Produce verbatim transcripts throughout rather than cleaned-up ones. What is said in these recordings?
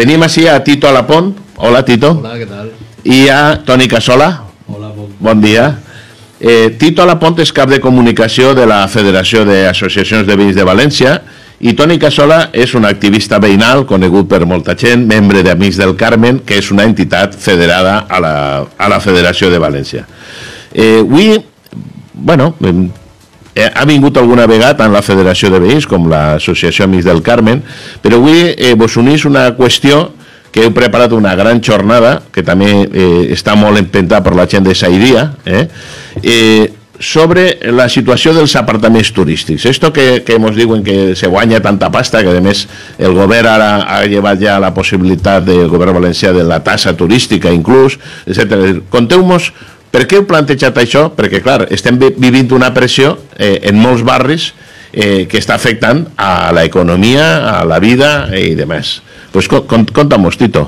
Tenim així a Tito Alapont. Hola, Tito. Hola, què tal? I a Toni Cassola. Hola, bon dia. Bon dia. Eh, Tito Alapont és cap de comunicació de la Federació d'Associacions de Veïns de València i Toni Cassola és un activista veïnal conegut per molta gent, membre d'Amics del Carme, que és una entitat federada a la, a la Federació de València. Eh, avui, bueno, eh, ha vingut alguna vegada en la Federació de Veïns, com l'Associació Amics del Carme, però avui eh, vos unís una qüestió que heu preparat una gran jornada, que també eh, està molt empentada per la gent de Zaidia, eh? Eh, sobre la situació dels apartaments turístics. Esto que, que nos diuen que se guanya tanta pasta, que a més el govern ara ha llevat ja la possibilitat del govern valencià de la tassa turística inclús, etcètera. Conteu-nos per què heu plantejat això, perquè clar, estem vivint una pressió eh, en molts barris eh, que està afectant a la economia, a la vida i demás. Pues contamos, Tito.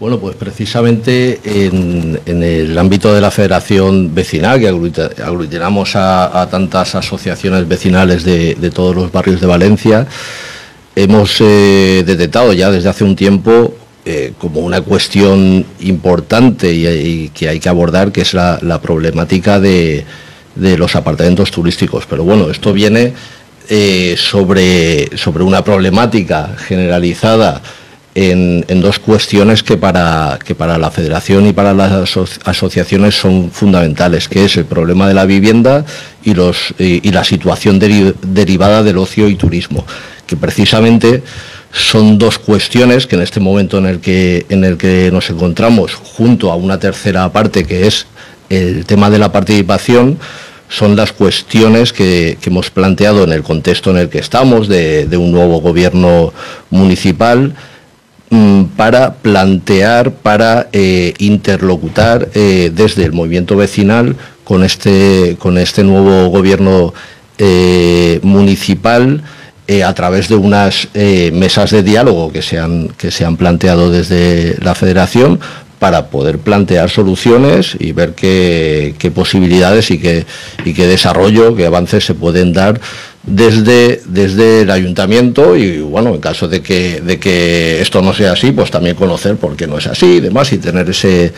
Bueno, pues precisamente en, en el ámbito de la federación vecinal, que aglutinamos a, a tantas asociaciones vecinales de, de todos los barrios de Valencia, hemos eh, detectado ya desde hace un tiempo eh, como una cuestión importante y, y que hay que abordar, que es la, la problemática de, de los apartamentos turísticos. Pero bueno, esto viene eh, sobre, sobre una problemática generalizada En, en dos cuestiones que para, que para la Federación y para las aso asociaciones son fundamentales, que es el problema de la vivienda y, los, y, y la situación deri derivada del ocio y turismo, que precisamente son dos cuestiones que en este momento en el que, en el que nos encontramos, junto a una tercera parte que es el tema de la participación, son las cuestiones que, que hemos planteado en el contexto en el que estamos, de, de un nuevo gobierno municipal, para plantear, para eh, interlocutar eh, desde el movimiento vecinal con este, con este nuevo gobierno eh, municipal eh, a través de unas eh, mesas de diálogo que se han, que se han planteado desde la Federación para poder plantear soluciones y ver qué, qué posibilidades y qué, y qué desarrollo, qué avances se pueden dar desde, desde el ayuntamiento y, bueno, en caso de que, de que esto no sea así, pues también conocer por qué no es así y demás y tener ese,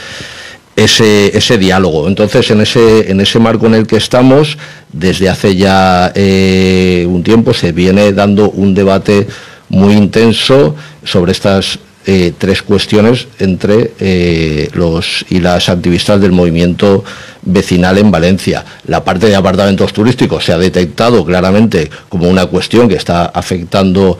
ese, ese diálogo. Entonces, en ese, en ese marco en el que estamos, desde hace ya eh, un tiempo se viene dando un debate muy intenso sobre estas eh, tres cuestiones entre eh, los y las activistas del movimiento vecinal en Valencia. La parte de apartamentos turísticos se ha detectado claramente como una cuestión que está afectando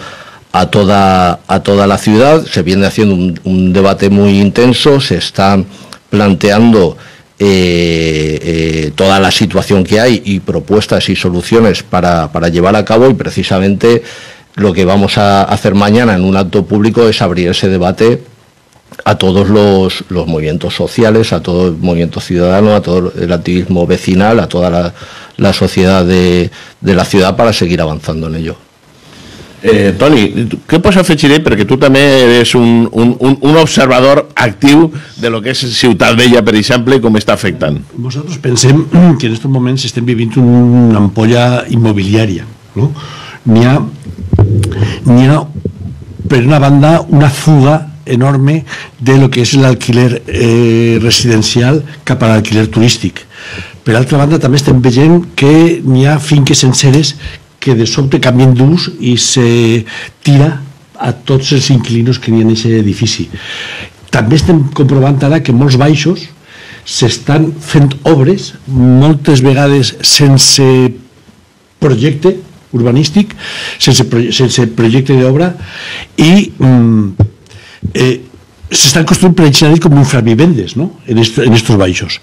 a toda, a toda la ciudad. Se viene haciendo un, un debate muy intenso, se está planteando eh, eh, toda la situación que hay y propuestas y soluciones para, para llevar a cabo, y precisamente lo que vamos a hacer mañana en un acto público es abrir ese debate a todos los, los movimientos sociales, a todo el movimiento ciudadano, a todo el activismo vecinal, a toda la, la sociedad de, de la ciudad, para seguir avanzando en ello. Eh, Toni, ¿qué pasa, Fechiré? Porque tú también eres un, un, un observador activo de lo que es Ciutat Vella, per exemple, y cómo está afectando. Vosotros pensem que en estos momentos estén viviendo una ampolla inmobiliaria, ¿no? Ni ha, ni ha, por una banda, una fuga enorme de lo que es el alquiler eh, residencial cap a l'alquiler turístic. Per altra banda, també estem veient que n'hi ha finques senceres que de sobte canvien d'ús i se tira a tots els inquilinos que n'hi ha en aquest edifici. També estem comprovant ara que molts baixos s'estan fent obres, moltes vegades sense projecte urbanístic, sense, proje sense projecte d'obra, i mm, Eh, s'estan construint per escenaris com infravivendes, no? en, est en estos baixos,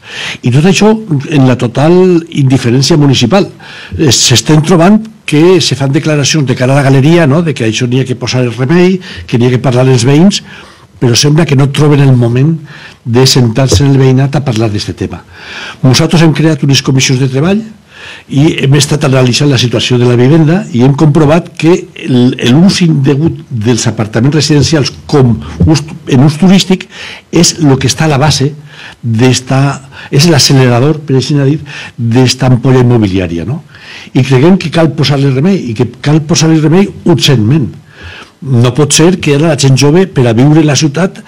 i tot això en la total indiferència municipal. Eh, s'estan trobant que se fan declaracions de cara a la galeria, no? de que això n'hi ha que posar el remei, que n'hi ha que parlar els veïns, però sembla que no troben el moment de sentar-se en el veïnat a parlar d'aquest tema. Nosaltres hem creat unes comissions de treball i hem estat analitzant la situació de la vivenda i hem comprovat que l'ús indegut dels apartaments residencials com en ús turístic és el que està a la base d'esta, és l'accelerador, per així dir, d'esta ampolla immobiliària, no? I creguem que cal posar-li remei i que cal posar-li remei urgentment. No pot ser que ara la gent jove, per a viure la ciutat,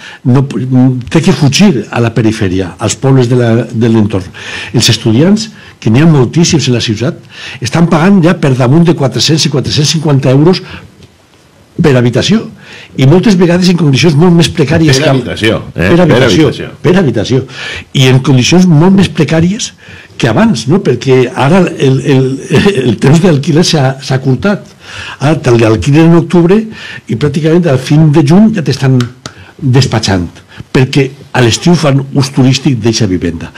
té que fugir a la perifèria, als pobles de l'entorn. Els estudiants, que n'hi ha moltíssims a la ciutat, estan pagant ja per damunt de quatre-cents i quatre-cents cinquanta euros per habitació, i moltes vegades en condicions molt més precàries. Per habitació. Per habitació. I en condicions molt més precàries que abans, perquè ara el temps d'alquiler s'ha curtat. Ara te'l alquilen en octubre i pràcticament al fin de juny ja t'estan despatxant, perquè a l'estiu fan ús turístic d'eixa vivenda.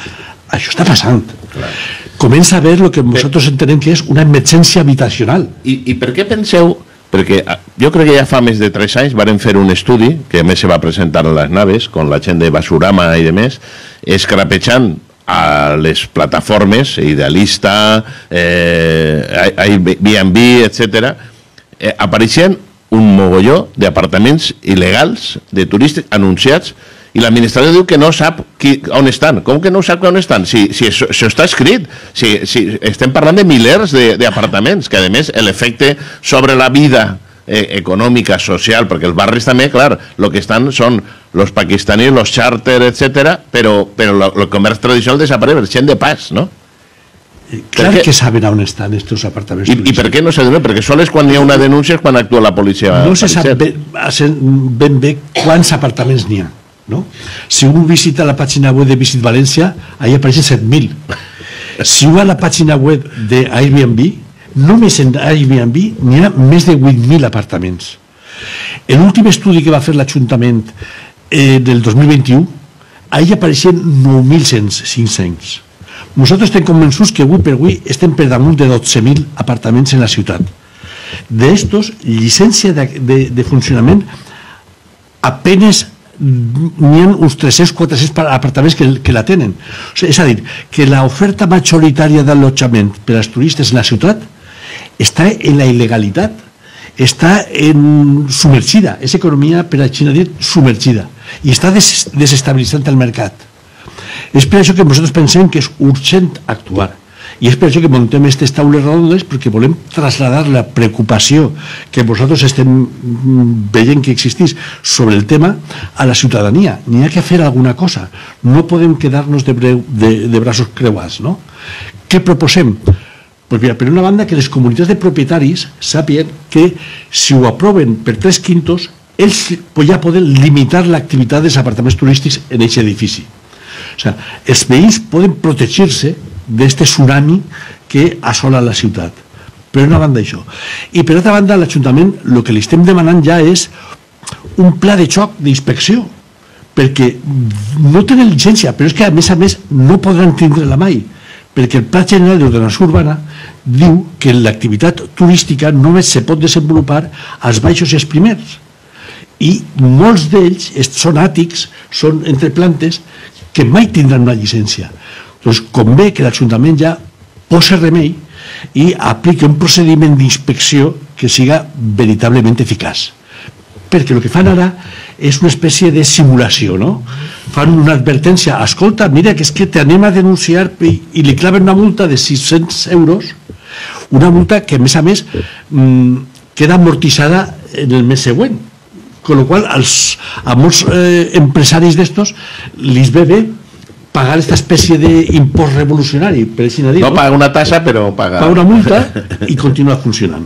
Això està passant. Comença a veure el que nosaltres entenem que és una emergència habitacional. I per què penseu? Perquè jo crec que ja fa més de tres anys varen fer un estudi, que a més se va presentar a les naves, amb la gent de Basurama i demés, escrapejant a les plataformes, Idealista, Airbnb, etcètera, apareixien un mogolló d'apartaments il·legals, de turístics, anunciats, i l'administració diu que no sap on estan. Com que no sap on estan? Si això està escrit, estem parlant de milers d'apartaments, que a més l'efecte sobre la vida econòmica, social, perquè els barris també, clar, el que estan són els pakistanis, els xàrter, etcètera, però el comerç tradicional desapareix, gent de pas, no? Clar que saben on estan aquests apartaments. I per què no s'adona? Perquè sols quan hi ha una denúncia és quan actua la policia. No se sap ben bé quants apartaments n'hi ha. Si un visita la pàgina web de Visit València, allà apareixen set mil. Si un va a la pàgina web d'Airbnb, només en Airbnb n'hi ha més de vuit mil apartaments. En l'últim estudi que va fer l'Ajuntament del dos mil vint-i-u, allà apareixen nou mil cinc-cents. Nosaltres estem convençuts que avui per avui estem per damunt de dotze mil apartaments en la ciutat. D'estos, llicència de funcionament apenas n'hi ha uns tres-cents a quatre-cents apartaments que la tenen. És a dir, que l'oferta majoritària d'allotjament per als turistes en la ciutat està en la il·legalitat, està submergida, és economia, per a Xina dir, submergida, i està desestabilitzant el mercat. És per això que nosaltres pensem que és urgent actuar, i és per això que muntem aquestes taules redondes, perquè volem traslladar la preocupació que vosaltres estem veient que existís sobre el tema a la ciutadania. N'hi ha que fer alguna cosa, no podem quedar-nos de braços creuats, no? Què proposem? Per una banda, que les comunitats de propietaris sàpien que si ho aproven per tres quintos, ells ja poden limitar l'activitat dels apartaments turístics en aquest edifici. Els veïns poden protegir-se d'aquest tsunami que assola la ciutat. Per una banda això. I per altra banda, l'Ajuntament el que li estem demanant ja és un pla de xoc d'inspecció, perquè no tenen llicència, però és que a més a més no podran tindre-la mai, perquè el Pla General de l'Ordenació Urbana diu que l'activitat turística només se pot desenvolupar als baixos i als primers, i molts d'ells són àtics, són entre plantes, que mai tindran una llicència. Doncs convé que l'Ajuntament ja posi remei i apliqui un procediment d'inspecció que siga veritablement eficaç. Perquè el que fan ara és una espècie de simulació, no? Fan una advertència, escolta, mira, que és que t'anem a denunciar, i li claven una multa de sis-cents euros, una multa que, a més a més, queda amortitzada en el mes següent. Amb la qual cosa a molts empresaris d'estos li ve bé pagar aquesta espècie d'impost revolucionari, per així dir-ho. No paga una tassa, però paga... Paga una multa i continua funcionant.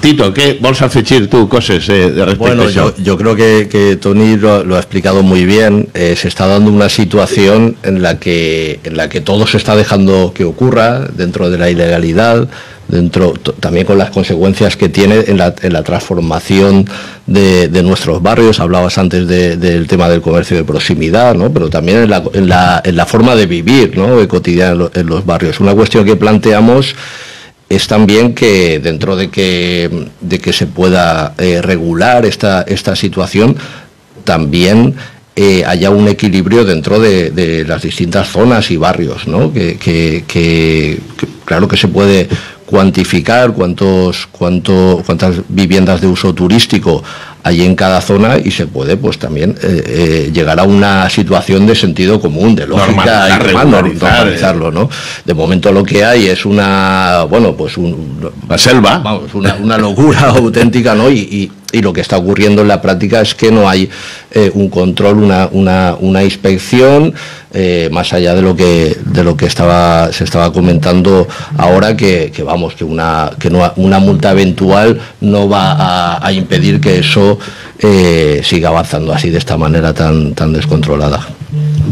Tito, ¿qué vols afegir tú cosas eh, de respecto bueno, a eso? Yo, yo creo que, que Toni lo, lo ha explicado muy bien. Eh, se está dando una situación en la, que, en la que todo se está dejando que ocurra, dentro de la ilegalidad, dentro también con las consecuencias que tiene en la, en la transformación de, de nuestros barrios. Hablabas antes de, del tema del comercio de proximidad, ¿no? Pero también en la, en la, en la forma de vivir, ¿no?, de cotidiana en, lo, en los barrios. Una cuestión que planteamos es también que dentro de que, de que se pueda eh, regular esta, esta situación, también eh, haya un equilibrio dentro de, de las distintas zonas y barrios, ¿no? Que, que, que, que claro que se puede cuantificar cuántos, cuánto, cuántas viviendas de uso turístico allí en cada zona y se puede pues también eh, eh, llegar a una situación de sentido común, de lógica y normalizarlo, ¿no? De momento lo que hay es una, bueno, pues un, la selva, vamos, una, una locura auténtica, ¿no? Y, y, y lo que está ocurriendo en la práctica es que no hay eh, un control, una, una, una inspección, eh, más allá de lo que de lo que estaba se estaba comentando ahora, que, que vamos, que una que no una multa eventual no va a, a impedir que eso eh, siga avanzando así, de esta manera tan tan descontrolada.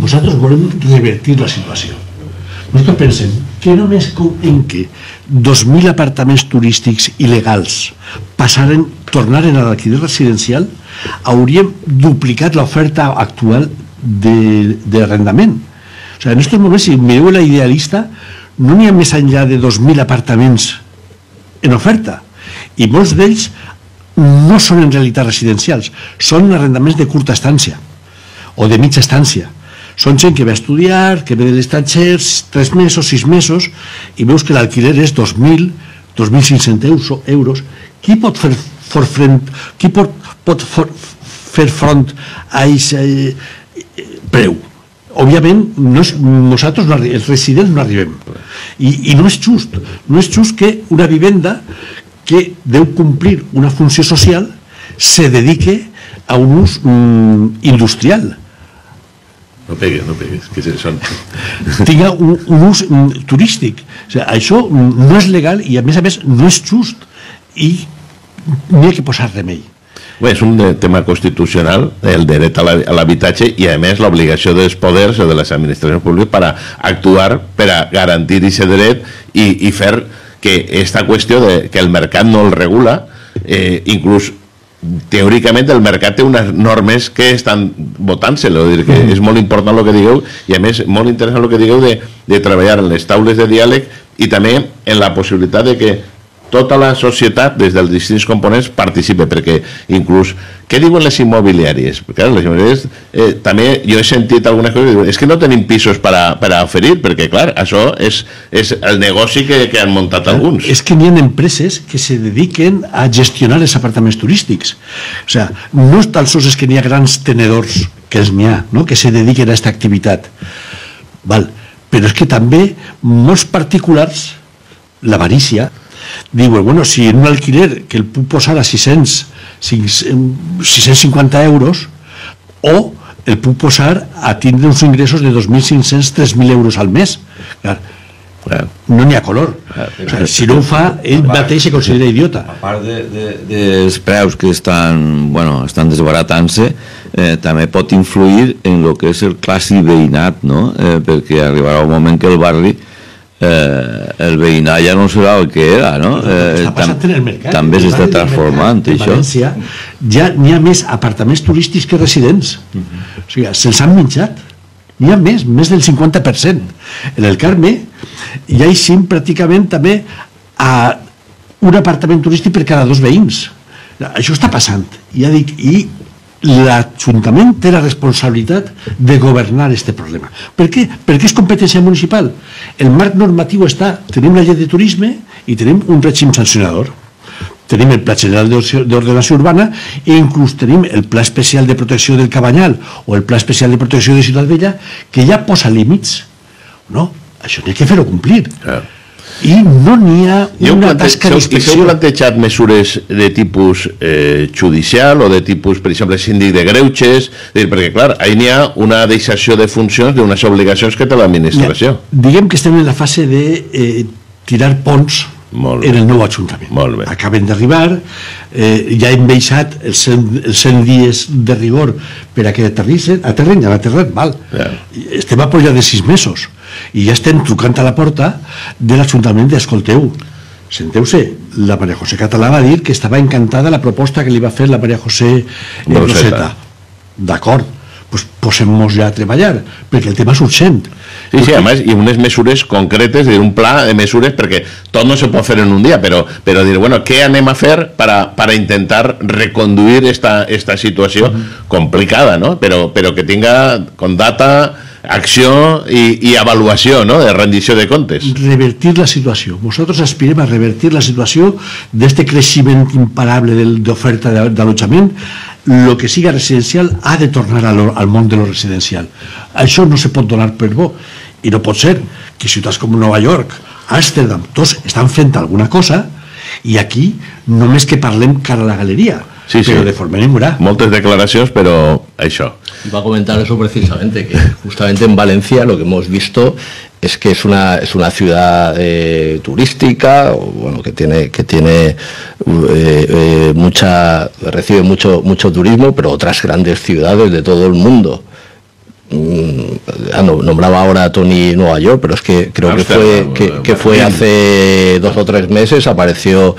Vosaltres volem revertir la situació. Nosaltres pensem que només en que dos mil apartaments turístics il·legals passaren, tornaren a l'alquiler residencial, hauríem duplicat l'oferta actual d'arrendament. O sigui, en aquests moments, si mireu la Idealista, no n'hi ha més enllà de dos mil apartaments en oferta, i molts d'ells no són en realitat residencials, són arrendaments de curta estància o de mitja estància. Són gent que va estudiar, que ve de l'estatger, tres mesos, sis mesos, i veus que l'alquiler és dos mil, dos mil cinc-cents euros. Qui pot fer front a aquest preu? Òbviament, nosaltres, els residents, no arribem. I no és just. No és just que una vivenda que deu complir una funció social se dediqui a un ús industrial. No pegues, no pegues, que són... Tinga un ús turístic. Això no és legal i, a més a més, no és just i no hi ha que posar remei. És un tema constitucional, el dret a l'habitatge i, a més, l'obligació dels poders o de les administracions públiques per actuar, per garantir aquest dret i fer que aquesta qüestió que el mercat no el regula, inclús teòricament el mercat té unes normes que estan votant-se-lo. És molt important el que digueu i, a més, molt interessant el que digueu de treballar en les taules de diàleg i també en la possibilitat de que tota la societat, des dels distints components, participe, perquè inclús què diuen les immobiliàries? Perquè les immobiliàries també, jo he sentit algunes coses que diuen, és que no tenim pisos per a oferir, perquè clar, això és el negoci que han muntat alguns. És que hi ha empreses que se dediquen a gestionar els apartaments turístics. O sigui, no tan sols és que hi ha grans tenedors, que els n'hi ha, que se dediquen a aquesta activitat, però és que també molts particulars, l'avarícia, diuen, bueno, si en un alquiler que el puc posar a sis-cents cinquanta euros o el puc posar a tindre uns ingressos de dos mil cinc-cents, tres mil euros al mes, no n'hi ha color. Si no ho fa, ell mateix se considera idiota. A part dels preus que estan desbaratant-se, també pot influir en el que és el classe veïnat, perquè arribarà un moment que el barri, el veïnat ja no serà el que era, també s'està transformant. En València ja n'hi ha més apartaments turístics que residents, o sigui, se'ls han menjat, n'hi ha més, més del cinquanta per cent. En el Carme ja hi ha pràcticament també un apartament turístic per cada dos veïns. Això està passant i l'Ajuntament té la responsabilitat de governar aquest problema. Per què? Perquè és competència municipal. El marc normatiu està, tenim la llei de turisme i tenim un règim sancionador, tenim el Pla General de Ordenació Urbana i inclús tenim el Pla Especial de Protecció del Cabanyal o el Pla Especial de Protecció de Ciutat Vella, que ja posa límits. No, això n'hi ha que fer-ho complir. Clar. I no n'hi ha una tasca d'inspecció. Heu plantejat mesures de tipus judicial o de tipus, per exemple, síndic de greuges, perquè clar, ahí n'hi ha una deixació de funcions, d'unes obligacions que té l'administració. Diguem que estem en la fase de tirar ponts en el nou Ajuntament. Acaben d'arribar, ja hem deixat els cent dies de rigor per a que aterren, ja han aterrat, val. Estem a prop de sis mesos i ja estem trucant a la porta de l'Ajuntament d'escolteu, senteu-se. La María José Català va dir que estava encantada la proposta que li va fer la María José Broseta. D'acord, doncs posem-nos ja a treballar, perquè el tema és urgent. Sí, sí, a més, i unes mesures concretes, un pla de mesures, perquè tot no se pot fer en un dia, però dir, bueno, què anem a fer per intentar reconduir esta situació complicada, no? Però que tinga con data acció i, i avaluació, no?, de rendició de comptes. Revertir la situació. Nosaltres aspirem a revertir la situació d'aquest creixement imparable d'oferta d'allotjament. El que siga residencial ha de tornar al món de lo residencial. Això no se pot donar per bo. I no pot ser que ciutats com Nova York, Amsterdam, tots estan fent alguna cosa i aquí només que parlem cara a la galeria. Sí, sí. Pero de forma ninguna. Moltes declaraciones, pero eso. Va a comentar eso precisamente, que justamente en Valencia lo que hemos visto es que es una, es una ciudad eh, turística, o, bueno, que tiene, que tiene eh, eh, mucha, recibe mucho, mucho turismo, pero otras grandes ciudades de todo el mundo. Nombraba ahora a Toni Nueva York, pero es que creo que fue, que, que fue hace dos o tres meses apareció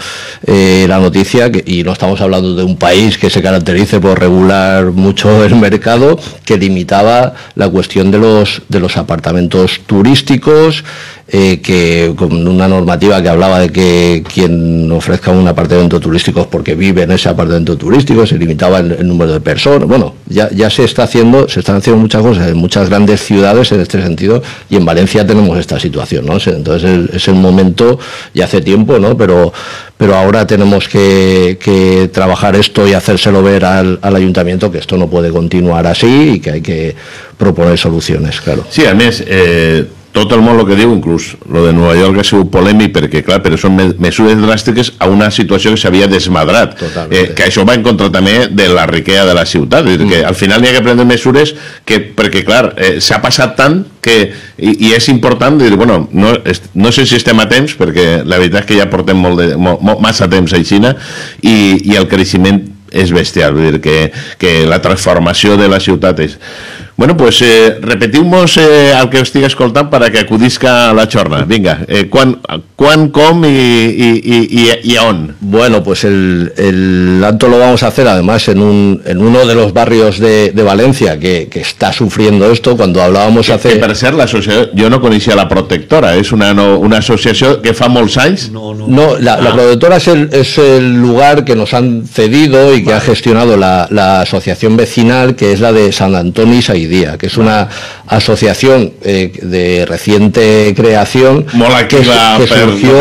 eh, la noticia que, y no estamos hablando de un país que se caracterice por regular mucho el mercado, que limitaba la cuestión de los, de los apartamentos turísticos, eh, que con una normativa que hablaba de que quien ofrezca un apartamento turístico es porque vive en ese apartamento turístico, se limitaba el, el número de personas. Bueno, ya, ya se está haciendo, se están haciendo muchas cosas en muchas grandes ciudades en este sentido, y en Valencia tenemos esta situación, ¿no? Entonces es el momento, ya hace tiempo, ¿no?, pero, pero ahora tenemos que, que trabajar esto y hacérselo ver al, al ayuntamiento, que esto no puede continuar así y que hay que proponer soluciones, claro. Sí, a més, eh, tot el món lo que diu, inclús lo de Nova York ha sigut polèmic, perquè clar, però són mesures dràstiques a una situació que s'havia desmadrat, eh, que això va en contra també de la riquesa de la ciutat, és a dir, que al final n'hi ha que prendre mesures que, perquè clar, eh, s'ha passat tant que, i, i és important dir, bueno, no, no sé si estem a temps, perquè la veritat és que ja portem molt de, molt, molt, massa temps a Xina, i, i el creixement és bestial, vull dir que, que la transformació de la ciutat és... Bueno, pues eh, repetim-nos eh, el que estic escoltant perquè acudisca a la xorna. Vinga, eh, quan, quan, com i, i, i, y a on. Bueno, pues el, el acto lo vamos a hacer además en, un, en uno de los barrios de, de Valencia que, que está sufriendo esto. Cuando hablábamos que, hace... Que per ser la asociación, yo no conocía la Protectora, es una, no, una asociación que fa molts anys. No, no. No, la, ah. la Protectora es el, es el lugar que nos han cedido y que vale. ha gestionado la, la asociación vecinal, que es la de Sant Antoni i Zaidia, que es una asociación eh, de reciente creación que, que surgió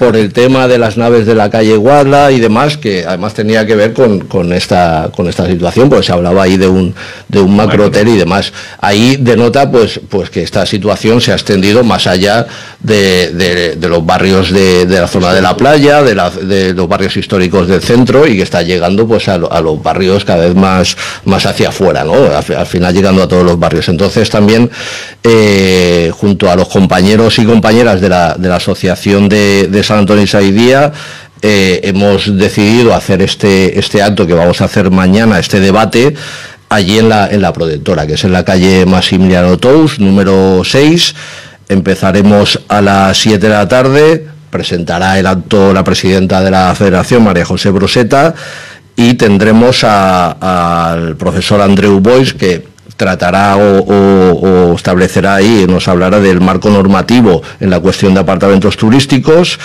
por el tema de las naves de la calle Guadla y demás, que además tenía que ver con, con, esta, con esta situación, porque se hablaba ahí de un, de un macro hotel y demás. Ahí denota pues, pues que esta situación se ha extendido más allá de, de, de los barrios de, de la zona de la playa, de, la, de los barrios históricos del centro, y que está llegando pues a, a los barrios cada vez más, más hacia afuera, ¿no? Al, al final llegan a todos los barrios. Entonces también eh, junto a los compañeros y compañeras de la, de la asociación de, de Sant Antoni i Zaidia eh, hemos decidido hacer este, este acto que vamos a hacer mañana, este debate allí en la, en la Protectora, que es en la calle Massimiliano Tous, número seis. Empezaremos a las siete de la tarde, presentará el acto la presidenta de la Federación, María José Broseta, y tendremos a, al profesor Andreu Bois, que tratará o, o, o establecerá ahí, nos hablará del marco normativo en la cuestión de apartamentos turísticos,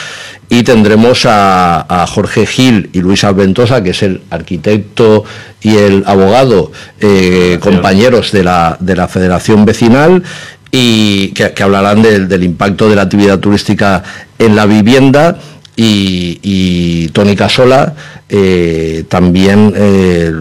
y tendremos a, a Jorge Gil y Luis Alventosa, que es el arquitecto y el abogado, eh, compañeros de la, de la Federación Vecinal, y que, que hablarán del, del impacto de la actividad turística en la vivienda. Y, y Toni Cassola eh, también... Eh,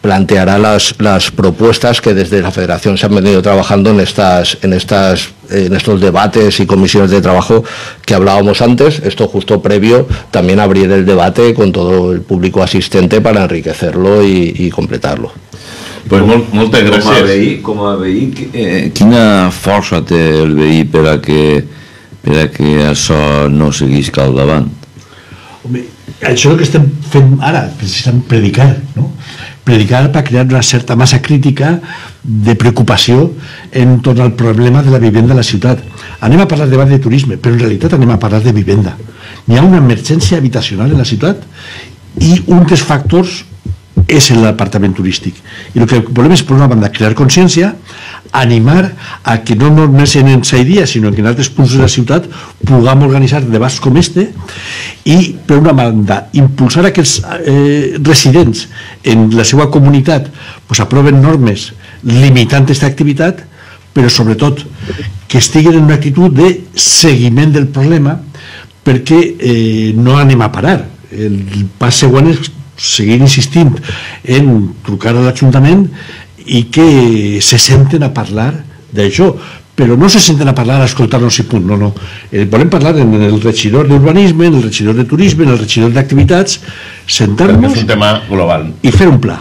planteará las, las propuestas que desde la Federación se han venido trabajando en estas, en estas, en estos debates y comisiones de trabajo que hablábamos antes. Esto justo previo también abrir el debate con todo el público asistente para enriquecerlo y, y completarlo. Pues molt, moltes gràcies. Com a veí, eh, quina força té el veí per a que, per a que això no seguís al davant? Home, això que estem fent ara, precisament predicar, no? Predicar para crear una cierta masa crítica de preocupación en torno al problema de la vivienda en la ciudad. Anem a hablar de de turismo, pero en realidad anem a hablar de vivienda. Hi ha una emergencia habitacional en la ciudad y un de los factores es el apartamento turístico. Y lo que volvemos por una banda, crear conciencia, animar a que no només en Zaidia, sino que en altres punts de la ciutat puguem organitzar debats com este, i per una banda impulsar aquests eh, residents en la seva comunitat, pues aproven normes limitant aquesta activitat, però sobretot que estiguin en una actitud de seguiment del problema, perquè no anem a parar. El pas següent és seguir insistint en trucar a l'Ajuntament i que se senten a parlar d'això, però no se senten a parlar, a escoltar-nos i punt, no, no. Volem parlar en el regidor d'urbanisme, en el regidor de turisme, en el regidor d'activitats, sentar-nos i fer un pla.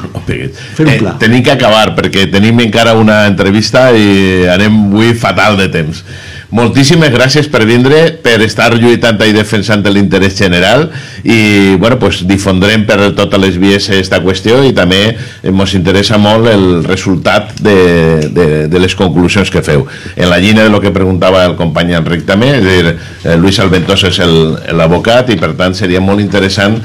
Tenim que acabar perquè tenim encara una entrevista i anem avui fatal de temps. Moltíssimes gràcies per vindre, per estar lluitant i defensant l'interès general, i difondrem per totes les vies aquesta qüestió, i també ens interessa molt el resultat de les conclusions que feu. En la línia del que preguntava el company Enric també, és a dir, Luis Alventosa és l'advocat i per tant seria molt interessant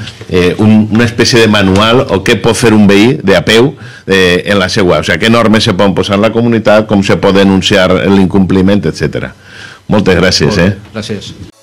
una espècie de manual o què pot fer un veí de a peu en la seva, o sigui, què normes se poden posar en la comunitat, com se pot denunciar l'incompliment, etcètera. Moltes gràcies, eh? Gràcies.